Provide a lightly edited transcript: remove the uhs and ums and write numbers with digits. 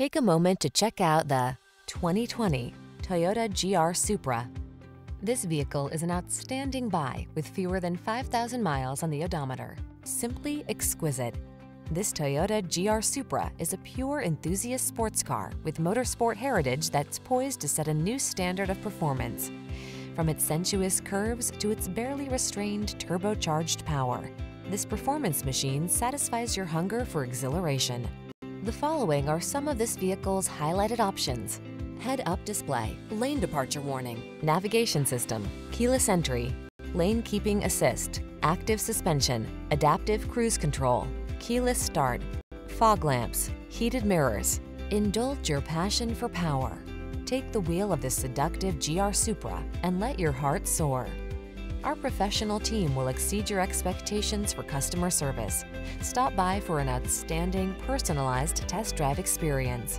Take a moment to check out the 2020 Toyota GR Supra. This vehicle is an outstanding buy with fewer than 5,000 miles on the odometer. Simply exquisite. This Toyota GR Supra is a pure enthusiast sports car with motorsport heritage that's poised to set a new standard of performance. From its sensuous curves to its barely restrained turbocharged power, this performance machine satisfies your hunger for exhilaration. The following are some of this vehicle's highlighted options: head-up display, lane departure warning, navigation system, keyless entry, lane keeping assist, active suspension, adaptive cruise control, keyless start, fog lamps, heated mirrors. Indulge your passion for power. Take the wheel of this seductive GR Supra and let your heart soar. Our professional team will exceed your expectations for customer service. Stop by for an outstanding, personalized test drive experience.